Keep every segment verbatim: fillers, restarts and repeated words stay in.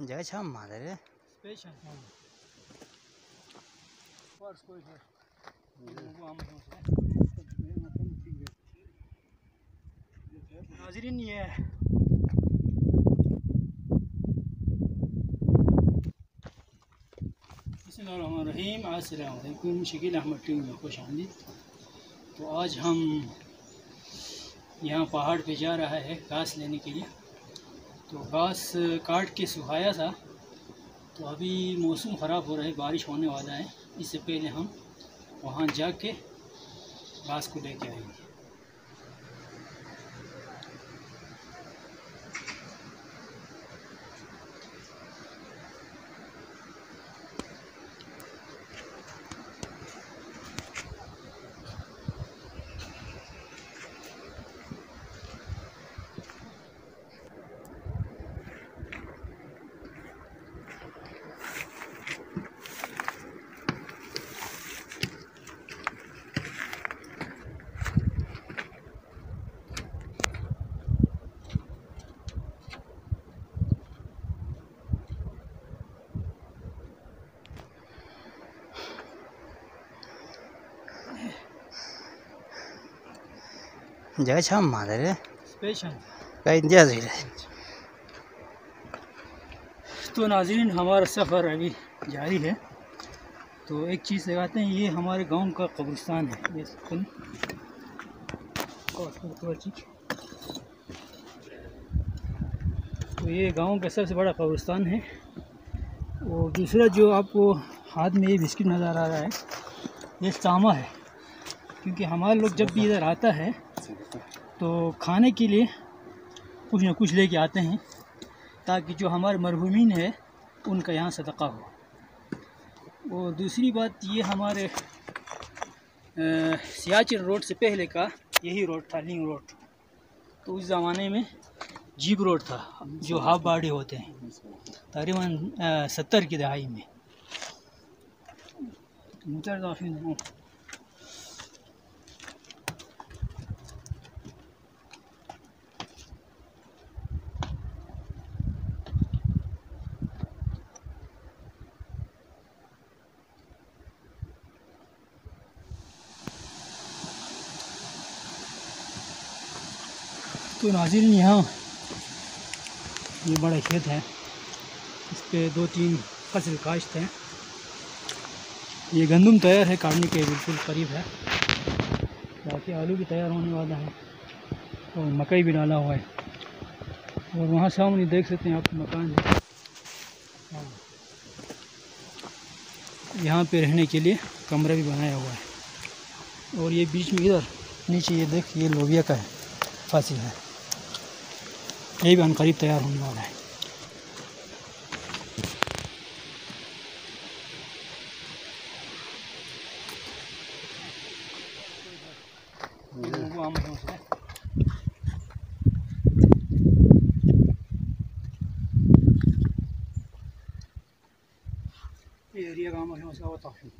जगह छम मारे रे स्पेशल है पर्स कोई है वो हम नाज़रीन ये बिस्मिल्लाहिर्रहमानिर्रहीम अस्सलाम वालेकुम शकील अहमद टीवी में खुश आमदीद। तो आज हम यहाँ पहाड़ पे जा रहा है घास लेने के लिए। तो घास काट के सुखाया था, तो अभी मौसम ख़राब हो रहा है, बारिश होने वाला है, इससे पहले हम वहाँ जा के घास को लेके आएंगे। जगह छम मारे रे स्पेशल कई जैसे। तो नाज़रीन हमारा सफ़र अभी जारी है। तो एक चीज़ लगाते हैं, ये हमारे गांव का कब्रिस्तान है। ये तो ये गांव का सबसे बड़ा कब्रिस्तान है। और दूसरा जो आपको हाथ में ये बिस्किट नज़र आ रहा है, ये तामा है, क्योंकि हमारे लोग जब भी इधर आता है तो खाने के लिए कुछ ना कुछ लेके आते हैं, ताकि जो हमारे मरहूमीन है उनका यहाँ सदका हो। और दूसरी बात, ये हमारे सियाचिन रोड से पहले का यही रोड था, लिंग रोड। तो उस ज़माने में जीप रोड था, जो हाफ बाड़ी होते हैं, तकरीबन सत्तर की दहाई में। तो नाज़रीन यहाँ ये बड़ा खेत है, इस पर दो तीन फसल काश्त हैं। ये गंदम तैयार है, काटने के बिल्कुल करीब है, बाकी आलू भी तैयार होने वाला है और मकई भी डाला हुआ है। और वहाँ सामने देख सकते हैं आप मकान है, यहाँ पे रहने के लिए कमरा भी बनाया हुआ है। और ये बीच में इधर नीचे ये देख, ये लोबिया का है, फांसी है, यही भी अनकरीब तैयार होने वाला है। ये एरिया का आम है, उसका होता है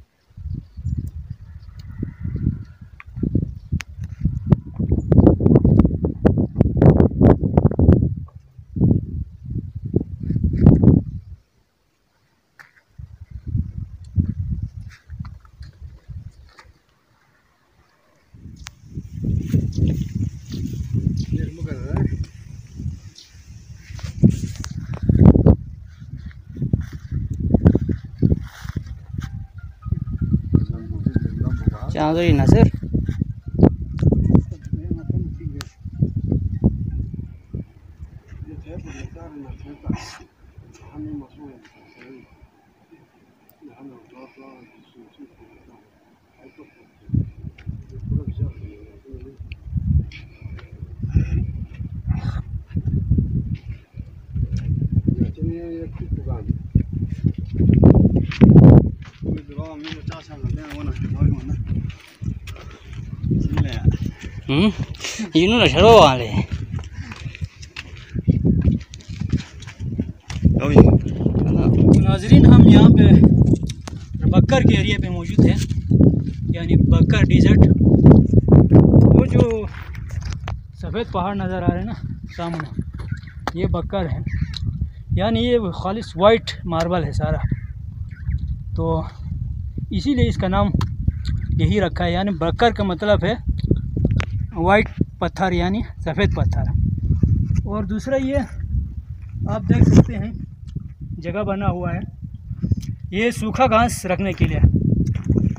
चांदोरी नजर। इन्हों ने छड़ो वाले नाजरीन, हम यहाँ पे बकर के एरिया पे मौजूद हैं, यानी बकर डिजर्ट। वो जो सफ़ेद पहाड़ नज़र आ रहे हैं ना सामने, ये बकर है। यानी ये खालिश वाइट मार्बल है सारा, तो इसीलिए इसका नाम यही रखा है। यानी बकर का मतलब है वाइट पत्थर यानी सफ़ेद पत्थर। और दूसरा ये आप देख सकते हैं जगह बना हुआ है, ये सूखा घास रखने के लिए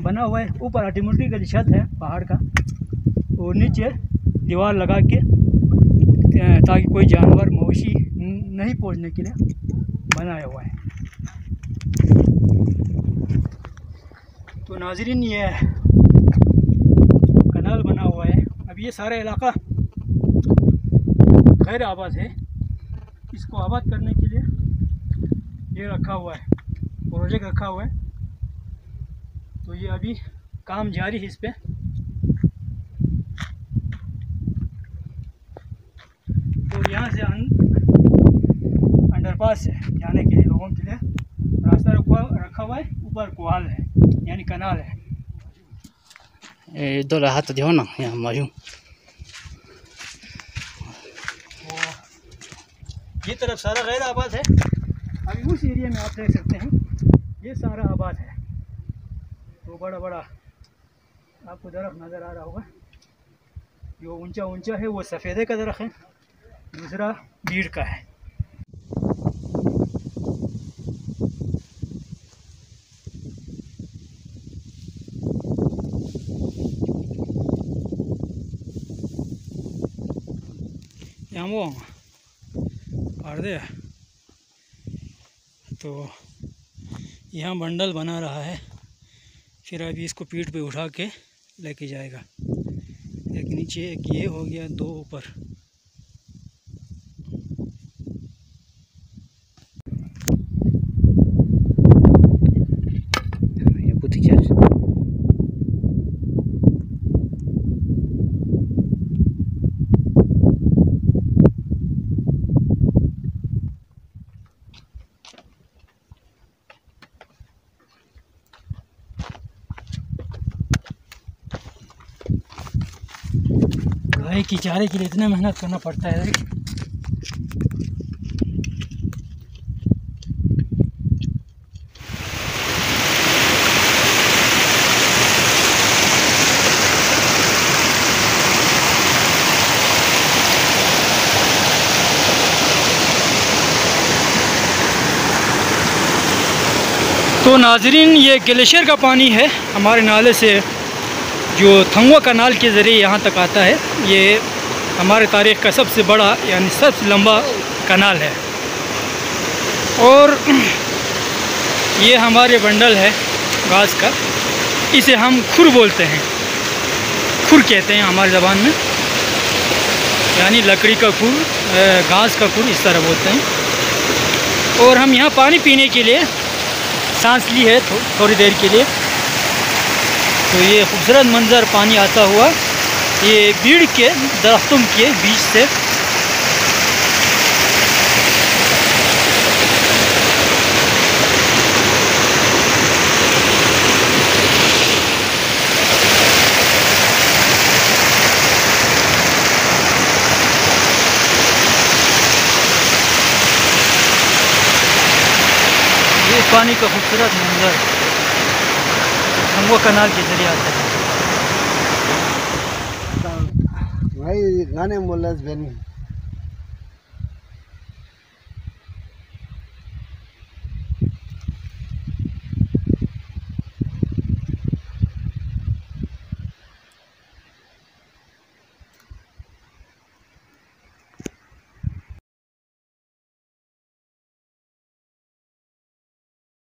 बना हुआ है। ऊपर आर्टिमोटी का छत है पहाड़ का, और नीचे दीवार लगा के ताकि कोई जानवर मवेशी नहीं पहुंचने के लिए बनाया हुआ है। तो नाजरीन ये कनाल बना हुआ है। अब ये सारा इलाका गैर आबाद है, इसको आबाद करने के लिए ये रखा हुआ है, प्रोजेक्ट रखा हुआ है। तो ये अभी काम जारी है इस पर। तो यहाँ से अंडरपास है जाने के लिए, लोगों के लिए रास्ता रखा हुआ है। ऊपर कोहाल है यानी कनाल है। इधर हाथ दियो ना यहाँ मजू। तो ये तरफ सारा गैर आबाद है। अभी उस एरिया में आप देख सकते हैं ये सारा आबाद है। तो बड़ा बड़ा आपको दरख्त नज़र आ रहा होगा, जो ऊंचा ऊंचा है वो सफ़ेदे का दरख्त है, दूसरा भीड़ का है। वो काट दे तो यहाँ बंडल बना रहा है, फिर अभी इसको पीठ पे उठा के लेके जाएगा। एक नीचे एक ये हो गया, दो ऊपर। कि चारे के लिए इतना मेहनत करना पड़ता है। तो नाजरीन ये ग्लेशियर का पानी है, हमारे नाले से जो थंगवा कनाल के ज़रिए यहाँ तक आता है। ये हमारे तारीख़ का सबसे बड़ा यानी सबसे लंबा कनाल है। और ये हमारे बंडल है घास का, इसे हम खुर बोलते हैं, खुर कहते हैं हमारी ज़बान में, यानी लकड़ी का खुर, घास का खुर, इस तरह बोलते हैं। और हम यहाँ पानी पीने के लिए सांस ली है थो, थोड़ी देर के लिए। तो ये खूबसूरत मंजर पानी आता हुआ, ये भीड़ के दरख्तों के बीच से। ये पानी का खूबसूरत मंजर थंगवा कनाल के जरिए आता है। भाई गाने मोल्लास बनी।